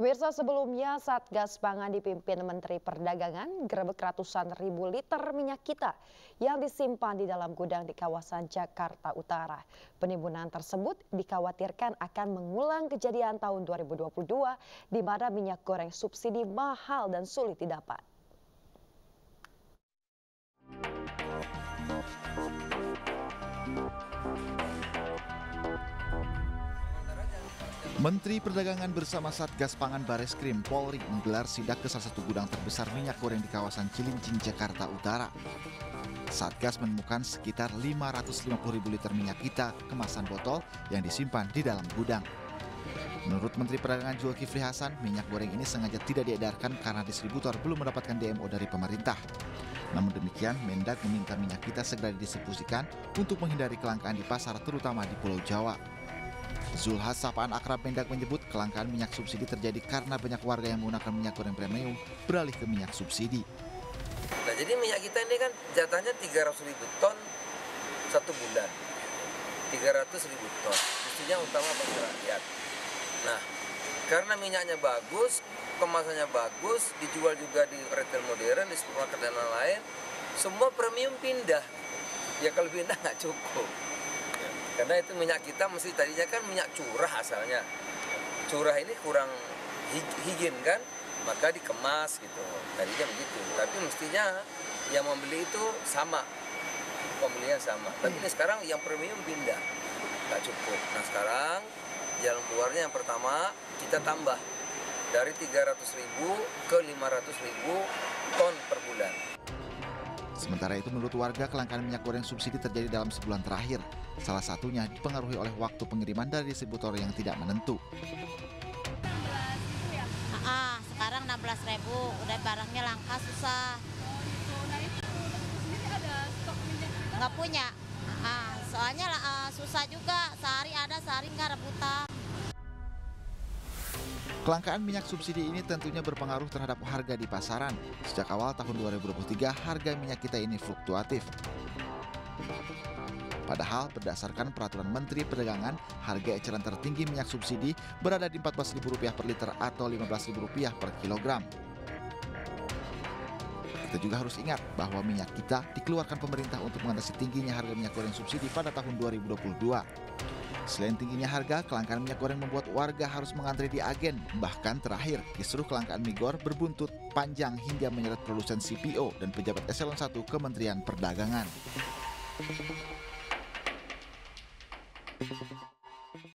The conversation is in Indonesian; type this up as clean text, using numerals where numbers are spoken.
Pemirsa, sebelumnya Satgas Pangan dipimpin Menteri Perdagangan grebek ratusan ribu liter minyak kita yang disimpan di dalam gudang di kawasan Jakarta Utara. Penimbunan tersebut dikhawatirkan akan mengulang kejadian tahun 2022 di mana minyak goreng subsidi mahal dan sulit didapat. Menteri Perdagangan bersama Satgas Pangan Bareskrim Polri menggelar sidak ke salah satu gudang terbesar minyak goreng di kawasan Cilincing, Jakarta Utara. Satgas menemukan sekitar 550 ribu liter minyak kita kemasan botol yang disimpan di dalam gudang. Menurut Menteri Perdagangan Zulkifli Hasan, minyak goreng ini sengaja tidak diedarkan karena distributor belum mendapatkan DMO dari pemerintah. Namun demikian, Mendag meminta minyak kita segera didistribusikan untuk menghindari kelangkaan di pasar, terutama di Pulau Jawa. Zulhas, sapaan akrab Mendag, menyebut kelangkaan minyak subsidi terjadi karena banyak warga yang menggunakan minyak goreng premium beralih ke minyak subsidi. Nah, jadi minyak kita ini kan jatahnya 300.000 ton satu bulan, 300.000 ton, mestinya utama bagi rakyat. Nah, karena minyaknya bagus, kemasannya bagus, dijual juga di retail modern, di supermarket dan lain-lain, semua premium pindah. Ya kalau pindah nggak cukup. Karena itu minyak kita mesti, tadinya kan minyak curah asalnya. Curah ini kurang higien kan, maka dikemas gitu. Tadinya begitu, tapi mestinya yang membeli itu sama. Pembelian sama, tapi ini sekarang yang premium pindah. Nggak cukup. Nah sekarang jalan keluarnya yang pertama kita tambah dari 300.000 ke 500.000 ton per bulan. Sementara itu menurut warga, kelangkaan minyak goreng subsidi terjadi dalam sebulan terakhir. Salah satunya dipengaruhi oleh waktu pengiriman dari distributor yang tidak menentu. Sekarang 16.000, udah barangnya langka, susah. Nah itu sendiri ada stok minyak kita? Nggak punya, soalnya susah juga, sehari ada, sehari nggak, rebutan. Kelangkaan minyak subsidi ini tentunya berpengaruh terhadap harga di pasaran. Sejak awal tahun 2023, harga minyak kita ini fluktuatif. Padahal berdasarkan peraturan Menteri Perdagangan, harga eceran tertinggi minyak subsidi berada di Rp14.000 per liter atau Rp15.000 per kilogram. Kita juga harus ingat bahwa minyak kita dikeluarkan pemerintah untuk mengatasi tingginya harga minyak goreng subsidi pada tahun 2022. Selain tingginya harga, kelangkaan minyak goreng membuat warga harus mengantri di agen. Bahkan terakhir, kisruh kelangkaan migor berbuntut panjang hingga menyeret produsen CPO dan pejabat eselon 1 Kementerian Perdagangan.